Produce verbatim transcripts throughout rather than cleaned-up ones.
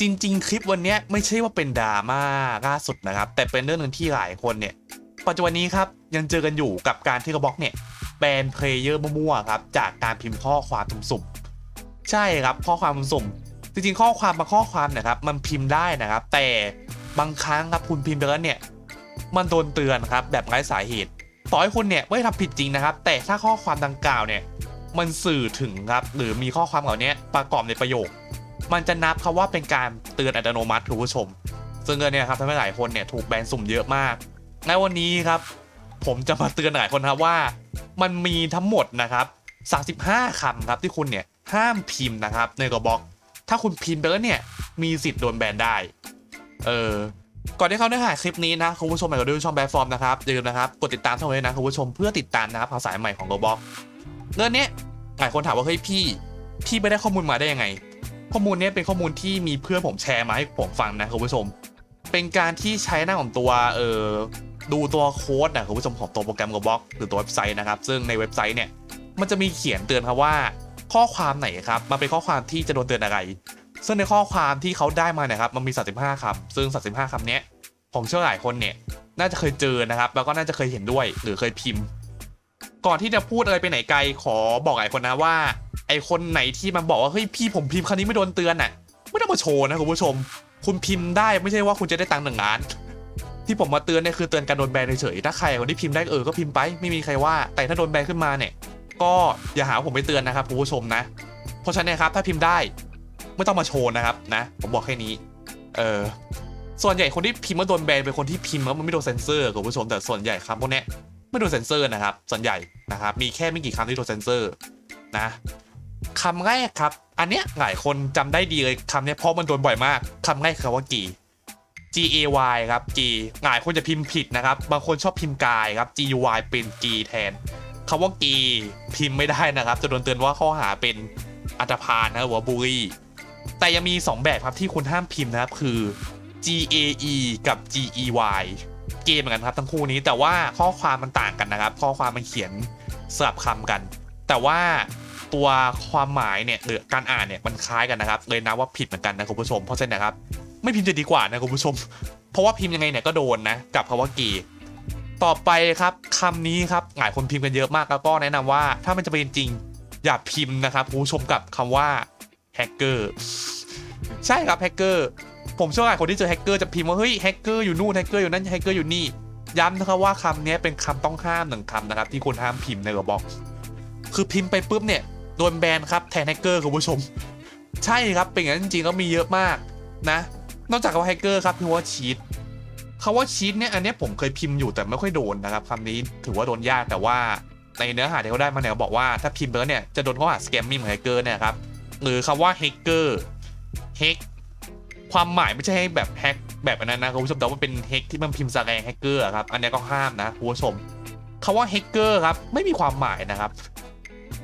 จริงๆคลิปวันนี้ไม่ใช่ว่าเป็นดราม่าล่าสุดนะครับแต่เป็นเรื่องนึงที่หลายคนเนี่ยปัจจุบันนี้ครับยังเจอกันอยู่กับการที่Robloxเนี่ยแบนเพลเยอร์มั่วๆครับจากการพิมพ์ข้อความสุ่มๆใช่ครับข้อความสุ่มจริงๆข้อความบางข้อความนะครับมันพิมพ์ได้นะครับแต่บางครั้งครับคุณพิมพ์ไปแล้วเนี่ยมันโดนเตือนครับแบบไร้สาเหตุต่อให้คุณเนี่ยไม่ทำผิดจริงนะครับแต่ถ้าข้อความดังกล่าวเนี่ยมันสื่อถึงครับหรือมีข้อความเหล่านี้ประกอบในประโยคมันจะนับครับว่าเป็นการเตือนอัตโนมัติคุณผู้ชมซึ่งเนี่ยครับทำให้หลายคนเนี่ยถูกแบนสุ่มเยอะมากในวันนี้ครับผมจะมาเตือนหลายคนครับว่ามันมีทั้งหมดนะครับสามสิบห้าคำครับที่คุณเนี่ยห้ามพิมพ์นะครับในRobloxถ้าคุณพิมพ์ไปแล้วเนี่ยมีสิทธิ์โดนแบนได้เออก่อนที่เข้าเนื้อหาคลิปนี้นะคุณผู้ชมใหม่ก็ด้วยช่องแบนฟอร์มนะครับอย่าลืมนะครับกดติดตามช่องไว้นะคุณผู้ชมเพื่อติดตามนะครับข่าวสารใหม่ของRobloxเรื่องนี้หลายคนถามว่าเฮ้ยพี่พี่ไปได้ข้อมูลมาได้ยังไงข้อมูลนี้เป็นข้อมูลที่มีเพื่อนผมแชร์มาให้ผมฟังนะคุณผู้ชมเป็นการที่ใช้หน้าของตัวเอ่อดูตัวโค้ดนะคุณผู้ชมของตัวโปรแกรมRobloxหรือตัวเว็บไซต์นะครับซึ่งในเว็บไซต์เนี่ยมันจะมีเขียนเตือนครับว่าข้อความไหนครับมันเป็นข้อความที่จะโดนเตือนอะไรซึ่งในข้อความที่เขาได้มาเนี่ยครับมันมีสามสิบห้าคำซึ่งสามสิบห้าคำนี้ผมเชื่อหลายคนเนี่ยน่าจะเคยเจอนะครับแล้วก็น่าจะเคยเห็นด้วยหรือเคยพิมพ์ก่อนที่จะพูดอะไรไปไหนไกลขอบอกหลายคนนะว่าไอคนไหนที่มันบอกว่าเฮ้ยพี่ผมพิมพ์คำนี้ไม่โดนเตือนน่ะไม่ต้องมาโชว์นะคุณผู้ชมคุณพิมพ์ได้ไม่ใช่ว่าคุณจะได้ตังค์หนึ่งล้านที่ผมมาเตือนเนี่ยคือเตือนการโดนแบนเฉยๆถ้าใครคนที่พิมพ์ได้เออก็พิมพ์ไปไม่มีใครว่าแต่ถ้าโดนแบนขึ้นมาเนี่ยก็อย่าหาผมไปเตือนนะครับคุณผู้ชมนะเพราะฉะนั้นครับถ้าพิมพ์ได้ไม่ต้องมาโชว์นะครับนะผมบอกแค่นี้เออส่วนใหญ่คนที่พิมพ์ว่าโดนแบนเป็นคนที่พิมพ์แล้วมันไม่โดนเซ็นเซอร์คุณผู้ชมแต่ส่วนใหญ่คำพวกนี้ไม่โดนเซ็นเซอร์นะครับส่วนใหญ่นะครับมีแค่ไม่กี่คำที่โดนเซ็นเซอร์นะคำแรกครับอันเนี้ยหลายคนจำได้ดีเลยคำเนี้ยเพราะมันโดนบ่อยมากคำแรกคือว่ากี G A Y ครับ G หลายคนจะพิมพ์ผิดนะครับบางคนชอบพิมพ์กายครับ G U Y เป็น G แทนคำว่ากีพิมพ์ไม่ได้นะครับจะโดนเตือนว่าข้อหาเป็นอันธพาลนะหรือว่าบูลลี่แต่ยังมีสองแบบครับที่คุณห้ามพิมพ์นะครับคือ G A E กับ G E Yเกมเหมือนกันครับทั้งคู่นี้แต่ว่าข้อความมันต่างกันนะครับข้อความมันเขียนสลับคำกันแต่ว่าตัวความหมายเนี่ยหรือการอ่านเนี่ยมันคล้ายกันนะครับเลยนะว่าผิดเหมือนกันนะคุณผู้ชมเพราะฉะนั้นนะครับไม่พิมพ์จะดีกว่านะคุณผู้ชมเพราะว่าพิมพ์ยังไงเนี่ยก็โดนนะกับคำว่ากีต่อไปครับคำนี้ครับหลายคนพิมพ์กันเยอะมากแล้วก็แนะนำว่าถ้ามันจะเป็นจริงอย่าพิมพ์นะครับคุณผู้ชมกับคำว่าแฮกเกอร์ใช่ครับแฮกเกอร์ผมเชื่อว่าคนที่เจอแฮกเกอร์จะพิมพ์ว่าเฮ้ยแฮกเกอร์อยู่นู่นแฮกเกอร์อยู่นั่นแฮกเกอร์อยู่นี่ย้ำนะครับว่าคำนี้เป็นคำต้องห้ามหนึ่งคำนะครับที่คนห้ามพิมพ์ในRobloxคือพิมพ์ไปปุ๊บเนี่ยโดนแบนครับแทนแฮกเกอร์คุณผู้ชมใช่ครับเป็นอย่างนั้นจริงๆก็มีเยอะมากนะนอกจากคำว่าแฮกเกอร์ครับคือว่าชีทคำว่าชีทเนี่ยอันนี้ผมเคยพิมพ์อยู่แต่ไม่ค่อยโดนนะครับคำนี้ถือว่าโดนยากแต่ว่าในเนื้อหาที่เขาได้มาเนี่ยบอกว่าถ้าพิมพ์ไปแล้วเนี่ยจะโดนข้อหาสแกมมิ่งแฮกเกอร์เนี่ยครับหรือคำว่าแฮกเกอร์แฮกความหมายไม่ใช่แบบแฮกแบบนั้นนะคุณผู้ชมแต่ว่าเป็นแฮกที่มันพิมพ์สแกงแฮกเกอร์ครับอันนี้ก็ห้ามนะคุณผู้ชมคำว่าแฮกเกอร์ครับไม่มีความหมายนะครับ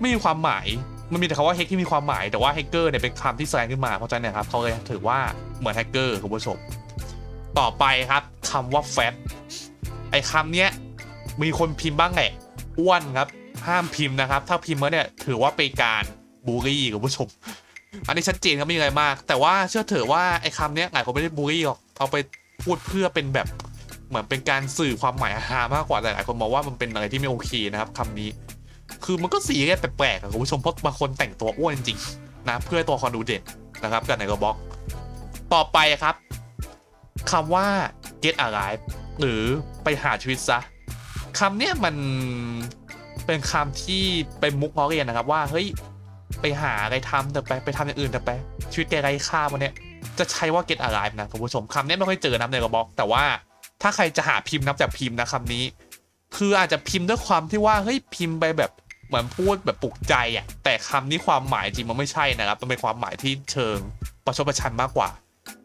ไม่มีความหมายมันมีแต่คำว่าแฮกที่มีความหมายแต่ว่าแฮกเกอร์เนี่ยเป็นคำที่แสดงขึ้นมาเพราะฉะนั้นครับเขาเลยถือว่าเหมือนแฮกเกอร์คุณผู้ชมต่อไปครับคำว่าแฟตไอ้คำเนี้ยมีคนพิมพ์บ้างแหละอ้วนครับห้ามพิมพ์นะครับถ้าพิมพ์แล้วเนี่ยถือว่าเป็นการบูลลี่คุณผู้ชมอันนี้ชัดเจนครับไม่มีอะไรมากแต่ว่าเชื่อเถอะว่าไอ้คำนี้หลายคนไม่ได้บูลลี่หรอกเอาไปพูดเพื่อเป็นแบบเหมือนเป็นการสื่อความหมายฮามากกว่าแต่หลายคนมองว่ามันเป็นอะไรที่ไม่โอเคนะครับคำนี้คือมันก็สีแปลกๆครับคุณผู้ชมเพราะบางคนแต่งตัวอ้วนจริงๆนะเพื่อตัวคอนดูเด่นนะครับกันในRobloxต่อไปครับคำว่า get alive หรือไปหาชีวิตซะคำนี้มันเป็นคำที่เป็นมุกล้อเลียนนะครับว่าเฮ้ยไปหาอะไรทำแต่ไปไปทำอย่างอื่นแต่ไปชีวิตแกไร้ค่าวันนี้จะใช้ว่า get alive นะคุณผู้ชมคำนี้ไม่ค่อยเจอนะในRobloxแต่ว่าถ้าใครจะหาพิมพ์นับจากพิมพ์นะคำนี้คืออาจจะพิมพ์ด้วยความที่ว่าเฮ้ยพิมพ์ไปแบบเหมือนพูดแบบปลุกใจอ่ะแต่คำนี้ความหมายจริงมันไม่ใช่นะครับมันเป็นความหมายที่เชิงประชดประชันมากกว่า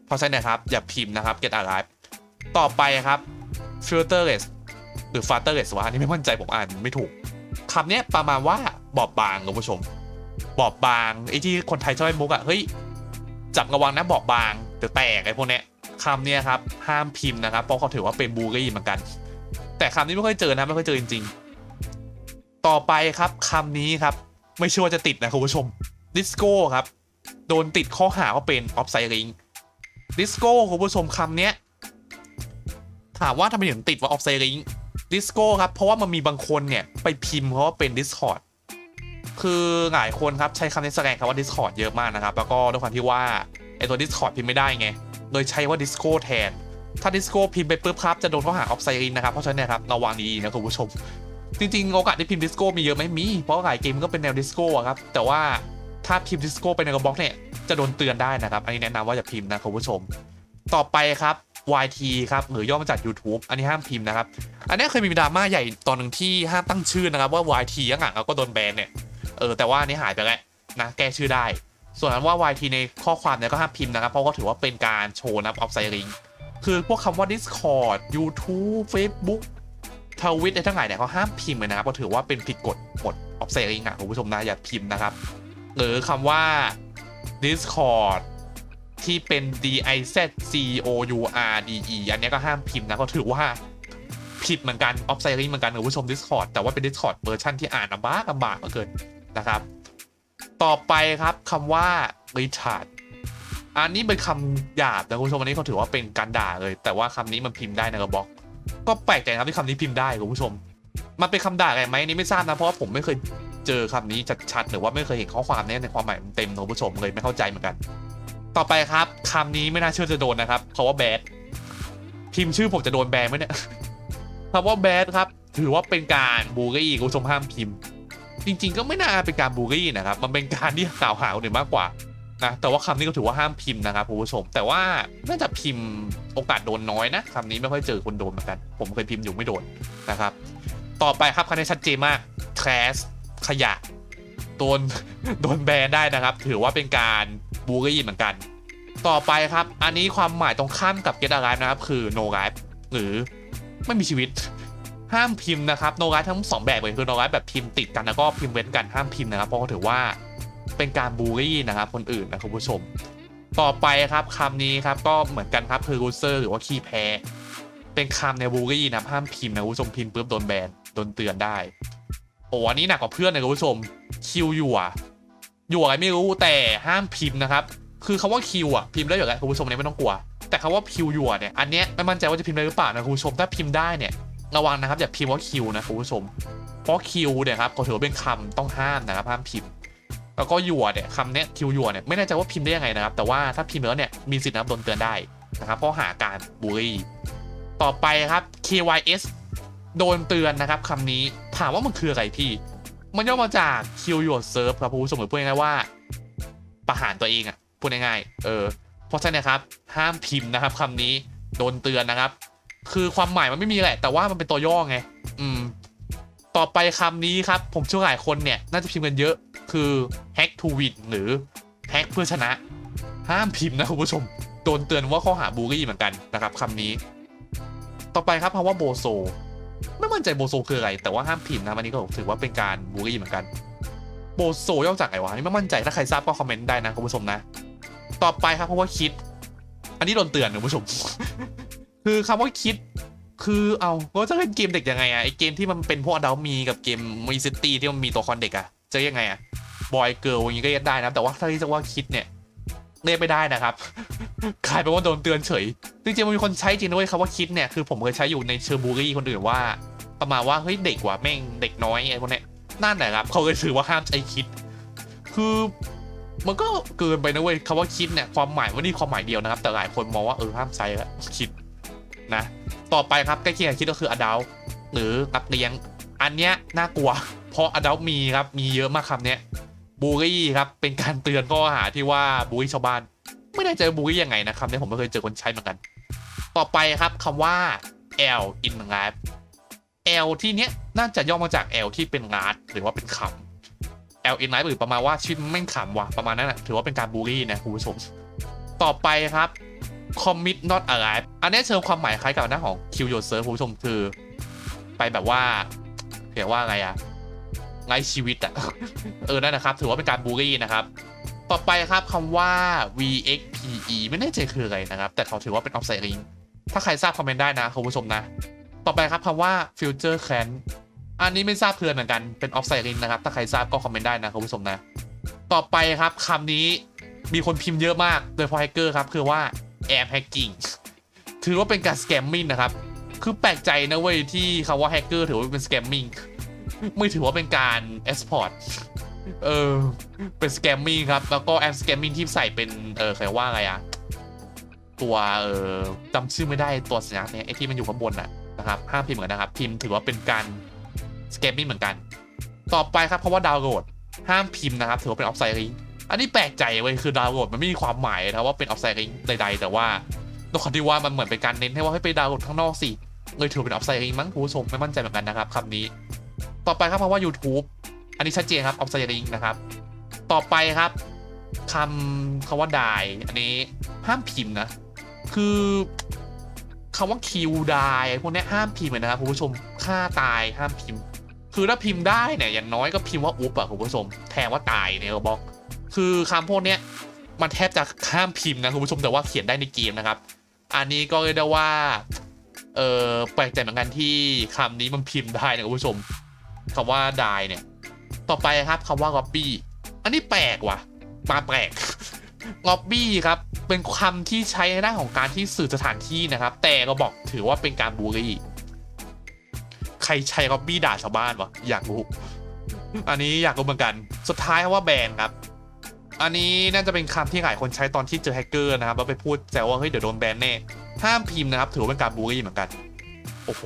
เพราะฉะนั้นนะครับอย่าพิมพ์นะครับ get alive ต่อไปครับ filterless หรือ filterless ว่าอันนี้ไม่มั่นใจผมอ่านไม่ถูกคำนี้ประมาณว่าบอบบางคุณผู้ชมบอบบางไอ้ที่คนไทยชอบไอ้มุกอะเฮ้ยจับระวังนะบอบบางเดี๋ยวแตกไอ้พวกเนี้ยคำเนี้ยครับห้ามพิมพ์นะครับเพราะเขาถือว่าเป็นบูลลี่เหมือนกันแต่คำนี้ไม่ค่อยเจอนะไม่ค่อยเจอจริงๆต่อไปครับคำนี้ครับไม่เชื่อว่าจะติดนะคุณผู้ชมดิสโก้ครับโดนติดข้อหาว่าเป็นออฟไซด์ลิง ดิสโก้คุณผู้ชมคำเนี้ยถามว่าทำไมถึงติดว่าออฟไซด์ลิงก์ดิสโก้ครับเพราะว่ามันมีบางคนเนี่ยไปพิมพ์เพราะว่าเป็น Discord คือหลายคนครับใช้คำในแสดงคำว่า Discord เยอะมากนะครับแล้วก็ด้วยความที่ว่าไอตัว Discord พิมพ์ไม่ได้ไงโดยใช้ว่า Disco แทนถ้า Disco พิมพ์ไปปุ๊บครับจะโดนข้อหาออฟไซด์ลิงก์นะครับเพราะฉะนั้นครับระวังดีๆนะคุณผู้ชมจริงๆโอกาสที่พิมพ์ดิสโก้มีเยอะไม่มีเพราะหลายเกมก็เป็นแนวดิสโก้ครับแต่ว่าถ้าพิมพ์ดิสโก้ไปในกระบอกเนี่ยจะโดนเตือนได้นะครับอันนี้แนะนำว่าอย่าพิมพ์นะคุณผู้ชมต่อไปครับ วาย ที ครับหรือย่อมาจาก YouTube อันนี้ห้ามพิมพ์นะครับอันนี้เคยมีดราม่าใหญ่ตอนหนึ่งที่ห้ามตั้งชื่อนะครับว่า วาย ที ยังไงเราก็โดนแบนเนี่ยเออแต่ว่านี่หายไปแล้วนะแก้ชื่อได้ส่วนนั้นว่า วาย ที ในข้อความเนี่ยก็ห้ามพิมพ์นะครับเพราะก็ถือว่าเป็นการโชว์นับออฟไซด์ลิงก์คือพวกคำว่า Discord YouTube Facebookทวิตในทั้งหลายเนี่ยเขาห้ามพิมพ์เลยนะครับก็ถือว่าเป็นผิดกฎกฎออฟไซด์ลิงก์นะคุณผู้ชมนะอย่าพิมพ์นะครับหรือคำว่า Discord ที่เป็น ดี ไอ ซี โอ ยู อาร์ ดี อี อันนี้ก็ห้ามพิมพ์นะก็ถือว่าผิดเหมือนกันออฟไซด์ลิงก์เหมือนกันคุณผู้ชม Discord แต่ว่าเป็น Discord เวอร์ชันที่อ่านลำบากลำบากเหลือเกินนะครับต่อไปครับคำว่า Richard อันนี้เป็นคำหยาบนะคุณผู้ชมอันนี้เขาถือว่าเป็นการด่าเลยแต่ว่าคำนี้มันพิมพ์ได้ในกระบอกก็แปลกใจครับที่คำนี้พิมพ์ได้คุณผู้ชมมันเป็นคำด่าอะไรไหมนี่ไม่ทราบนะเพราะว่าผมไม่เคยเจอคำนี้ชัดๆหรือว่าไม่เคยเห็นข้อความนี้ในความหมายเต็มคุณผู้ชมเลยไม่เข้าใจเหมือนกันต่อไปครับคำนี้ไม่น่าเชื่อจะโดนนะครับคำว่าแบดพิมพ์ชื่อผมจะโดนแบนไหมเนี่ยคำว่าแบดครับถือว่าเป็นการบูลลี่คุณผู้ชมห้ามพิมพ์จริงๆก็ไม่น่าเป็นการบูลลี่นะครับมันเป็นการที่กล่าวหาคนอื่นมากกว่านะแต่ว่าคำนี้ก็ถือว่าห้ามพิมพ์นะครับคุณผู้ชมแต่ว่าน่าจะพิมพ์โอกาสโดนน้อยนะคำนี้ไม่ค่อยเจอคนโดนเหมือนกันผมเคยพิมพ์อยู่ไม่โดนนะครับต่อไปครับคำนี้ชัดเจนมาก trash ขยะโดนโดนแบนได้นะครับถือว่าเป็นการบูลลี่เหมือนกันต่อไปครับอันนี้ความหมายตรงข้ามกับ get alive นะครับคือ no life หรือไม่มีชีวิตห้ามพิมพ์นะครับ no life ทั้งสองแบบเลยคือ no life แบบพิมพ์ติดกันแล้วก็พิมพ์เว้นกันห้ามพิมพ์นะครับเพราะเขาถือว่าเป็นการบูลลี่นะครับคนอื่นนะคุณผู้ชมต่อไปครับคำนี้ครับก็เหมือนกันครับคือ loser หรือว่าขี้แพ้เป็นคำในบูลลี่นะห้ามพิมพ์นะคุณผู้ชมพิมพ์ปุ๊บโดนแบนโดนเตือนได้โอ้อันนี้หนักกว่าเพื่อนเลยคุณผู้ชมคิวอยู่อ่ะอยู่อะไรไม่รู้แต่ห้ามพิมพ์นะครับคือคำว่าคิวอ่ะพิมพ์ได้อยู่แล้วคุณผู้ชมเนี่ยไม่ต้องกลัวแต่คำว่าคิวอยู่เนี่ยอันเนี้ยไม่มั่นใจว่าจะพิมพ์ได้หรือเปล่านะคุณผู้ชมถ้าพิมพ์ได้เนี่ยระวังนะครับอย่าพิมพ์ว่าคิวนะคุณผู้ชมเพราะคิวเนี่ยครับเขาถือเป็นคำต้องห้ามนะครับห้ามพิมพ์แล้วก็หยวดเนี่ยคำเนี้ยคิวหยวดเนี่ยไม่แน่ใจว่าพิมพ์ได้ยังไงนะครับแต่ว่าถ้าพิมพ์แล้วเนี่ยมีสิทธิ์นับโดนเตือนได้นะครับเพราะหาการบูลลี่ต่อไปครับ เค วาย เอส โดนเตือนนะครับคำนี้ถามว่ามันคืออะไรพี่มันย่อมาจากคิวหยวดเซิร์ฟครับผู้ชมหรือพูดง่ายๆว่าประหารตัวเองอ่ะพูดง่ายๆเออเพราะฉะนั้นครับห้ามพิมพ์นะครับคำนี้โดนเตือนนะครับคือความหมายมันไม่มีแหละแต่ว่ามันเป็นตัวย่อไงอืมต่อไปคำนี้ครับผมเชื่อหลายคนเนี่ยน่าจะพิมพ์กันเยอะคือ hack to win หรือ hack เพื่อชนะห้ามพิมพ์นะคุณผู้ชมโดนเตือนว่าข้อหาบูลลี่เหมือนกันนะครับคำนี้ต่อไปครับคำว่าโบโซไม่มั่นใจโบโซคืออะไรแต่ว่าห้ามพิมพ์นะวันนี้ก็ถือว่าเป็นการบูลลี่เหมือนกันโบโซย่อจากอะไรวะไม่มั่นใจถ้าใครทราบก็คอมเมนต์ได้นะคุณผู้ชมนะต่อไปครับคำว่าคิดอันนี้โดนเตือนนะคุณผู้ชม คือคำว่าคิดคือเอาก็จะเล่นเกมเด็กยังไงอะไอเกมที่มันเป็นพวกอดัลมีกับเกมมีซิตี้ที่มันมีตัวคอนเด็กอะจะยังไงอะบอยเกิร์ลอย่างนี้ก็เล่นได้นะแต่ว่าถ้าที่จะว่าคิดเนี่ยเล่นไม่ได้นะครับกลายเป็นว่าโดนเตือนเฉยจริงๆมันมีคนใช้จริงด้วยคำว่าคิดเนี่ยคือผมเคยใช้อยู่ในเชอร์บูรี่คนอื่นว่าประมาณว่าเฮ้ยเด็กว่ะแม่งเด็กน้อยไอพวกเนี้ยนั่นแหละครับเขาเลยถือว่าห้ามใช้คิดคือมันก็เกินไปนะเว้ยคำว่าคิดเนี่ยความหมายว่านี่ความหมายเดียวนะครับแต่หลายคนมองว่าเออห้ามใช้แล้วคิดนะต่อไปครับใกล้เคียงกับคิดก็คือ adult หรือรับเลี้ยงอันเนี้ยน่ากลัวเพราะ adult มีครับมีเยอะมากคำเนี้ยบูลลี่ครับเป็นการเตือนข้อหาที่ว่าบูลลี่ชาวบ้านไม่ได้ใจบูลลี่ยังไงนะคำนี้ผมไม่เคยเจอคนใช้เหมือนกันต่อไปครับคำว่า l in life l ที่เนี้ยน่าจะย่อมาจาก l ที่เป็นงาดหรือว่าเป็นขำ l in life หรือประมาณว่าชีวิตแม่งขำว่ะประมาณนั้นแหละถือว่าเป็นการบูลลี่นะคุณผู้ชมต่อไปครับcommit not alive อันนี้เชิงความหมายคล้ายกับหน้าของ kill yourself คุณผู้ชมคือไปแบบว่าเรียกว่าอะไรอะไร้ชีวิตอะเออนั่นนะครับถือว่าเป็นการบูลลี่นะครับต่อไปครับคำว่า วี เอ็กซ์ พี อี ไม่แน่ใจคืออะไรนะครับแต่เขาถือว่าเป็นออฟไซด์ลิงก์ถ้าใครทราบคอมเมนต์ได้นะคุณผู้ชมนะต่อไปครับคำว่า future can อันนี้ไม่ทราบเพื่อนเหมือนกันเป็นออฟไซด์ลิงก์นะครับถ้าใครทราบก็คอมเมนต์ได้นะคุณผู้ชมนะต่อไปครับคำนี้มีคนพิมพ์เยอะมากโดยเฉพาะแฮกเกอร์ครับคือว่า แอบแฮกกิ้งถือว่าเป็นการสแกมมิ่งนะครับคือแปลกใจนะเว้ยที่คำว่าแฮกเกอร์ถือว่าเป็นสแกมมิ่งไม่ถือว่าเป็นการเอ็กซ์พอร์ตเออเป็นสแกมมิ่งครับแล้วก็แอปสแกมมิ่งที่ใส่เป็นเออใครว่าอะไรอะตัวเออจำชื่อไม่ได้ตัวสัญลักษณ์เนี่ยไอที่มันอยู่ข้างบนน่ะนะครับห้ามพิมพ์เหมือนกันนะครับพิมพ์ถือว่าเป็นการสแกมมิ่งเหมือนกันต่อไปครับเพราะว่าดาวน์โหลดห้ามพิมพ์นะครับถือว่าเป็นออฟไซด์ลิงก์อันนี้แปลกใจเว้ยคือดาวน์โหลดมันไม่มีความหมายนะว่าเป็นออฟไซด์ลิงก์ใดๆแต่ว่าโดยที่ว่ามันเหมือนเป็นการเน้นให้ว่าให้ไปดาวน์โหลดข้างนอกสิเลยถือเป็นออฟไซด์ลิงก์มั้งคุณผู้ชมไม่มั่นใจเหมือนกันนะครับคำนี้ต่อไปครับเพราะว่า YouTube อันนี้ชัดเจนครับออฟไซด์ลิงก์นะครับต่อไปครับคำคำว่าดายอันนี้ห้ามพิมพ์นะคือคำว่าคิวดายพวกนี้ห้ามพิมพ์นะครับคุณผู้ชมฆ่าตายห้ามพิมพ์คือถ้าพิมพ์ได้เนี่ยอย่างน้อยก็พิมพ์ว่าอุ๊บอะคุณผู้ชมแทนว่าตายในบล็อกคือคำพวกนี้มันแทบจะห้ามพิมพ์นะคุณผู้ชมแต่ว่าเขียนได้ในเกมนะครับอันนี้ก็เรียกได้ว่าเออแปลกใจเหมือนกันที่คำนี้มันพิมพ์ได้นะคุณผู้ชมคำว่าดายเนี่ยต่อไปครับคำว่าล็อบบี้อันนี้แปลกว่ะมาแปลกล็อบบี้ครับเป็นคำที่ใช้ในด้านของการที่สื่อสถานที่นะครับแต่เราบอกถือว่าเป็นการบูลลี่ใครใช้ล็อบบี้ด่าชาวบ้านวะอยากรู้อันนี้อยากรู้เหมือนกันสุดท้ายว่าแบนครับอันนี้น่าจะเป็นคำที่หลายคนใช้ตอนที่เจอแฮกเกอร์นะครับแล้วไปพูดแซวว่าเฮ้ยเดี๋ยวโดนแบนแน่ห้ามพิมพ์นะครับถือว่าเป็นการบูลลี่เหมือนกันโอ้โห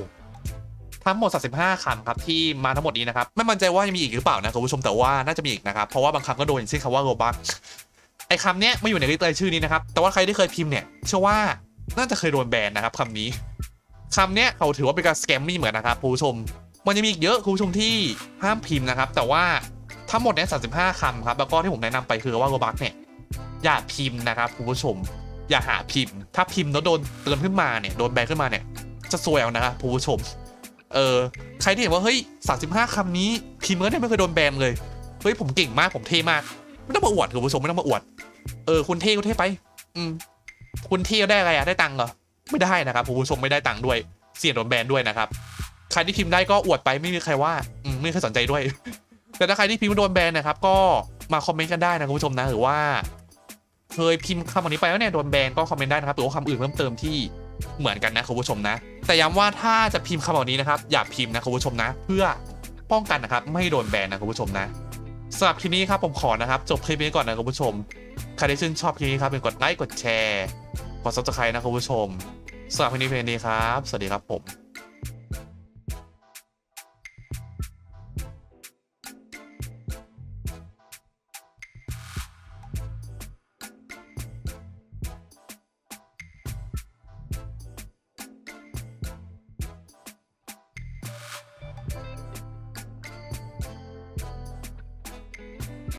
ทั้งหมดสามสิบห้าคำครับที่มาทั้งหมดนี้นะครับไม่มั่นใจว่ายังมีอีกหรือเปล่านะคุณผู้ชมแต่ว่าน่าจะมีอีกนะครับเพราะว่าบางคำก็โดนอย่างเช่นคำว่า Roblox ไอ้คำเนี้ยไม่อยู่ในลิสต์รายชื่อนี้นะครับแต่ว่าใครที่เคยพิมพ์เนี่ยเชื่อว่าน่าจะเคยโดนแบนนะครับคำนี้คำเนี้ยเขาถือว่าเป็นการสแกมมี่เหมือนนะครับคุณผู้ชมมันยังมีอีกเยอะคุณผู้ชมที่ห้ามพิมพ์นะครับแต่ว่าทั้งหมดเนี้ยสามสิบห้าคำครับแล้วก็ที่ผมแนะนำไปคือว่า Roblox เนี่ยอย่าพิมพ์นะครับคุณผู้ชมอย่าหาพิมพ์ถ้าพิมพ์แล้วโดนเตือนขึ้นมาเนี่ยโดนแบนขึ้นมาเนี่ยจะซวยเอานะครับคุณผู้ชมเออใครที่เห็นว่าเฮ้ยสามสิบห้าคำนี้พิมพ์เมื่อเนี่ยไม่เคยโดนแบนเลยเฮ้ยผมเก่งมากผมเท่มากไม่ต้องมาอวดคุณผู้ชมไม่ต้องมาอวดเออคุณเท่คุณเท่ไปอืมคุณเท่ได้อะไรอะได้ตังค์เหรอไม่ได้นะครับคุณผู้ชมไม่ได้ตังค์ด้วยเสี่ยงโดนแบนด้วยนะครับใครที่พิมพ์ได้ก็อวดไปไม่มีใครว่าอืมไม่เคยสนใจด้วย แต่ถ้าใครที่พิมพ์โดนแบนนะครับก็มาคอมเมนต์กันได้นะคุณผู้ชมนะหรือว่าเคยพิมพ์คำอันนี้ไปแล้วเนี่ยโดนแบนก็คอมเมนต์ได้นะครับหรือว่าคำอื่นเพิ่มเติมที่เหมือนกันนะคุณผู้ชมนะแต่ย้ำว่าถ้าจะพิมพ์คำเหล่านี้นะครับอย่าพิมพ์นะคุณผู้ชมนะเพื่อป้องกันนะครับไม่โดนแบนนะคุณผู้ชมนะสำหรับคลิปนี้ครับผมขอนะครับจบคลิปนี้ก่อนนะคุณผู้ชมใครที่ชื่นชอบคลิปนี้ครับเป็นกดไลค์กดแชร์กดซับสไครต์นะคุณผู้ชมสำหรับคลิปนี้เพลงนี้ครับสวัสดีครับผม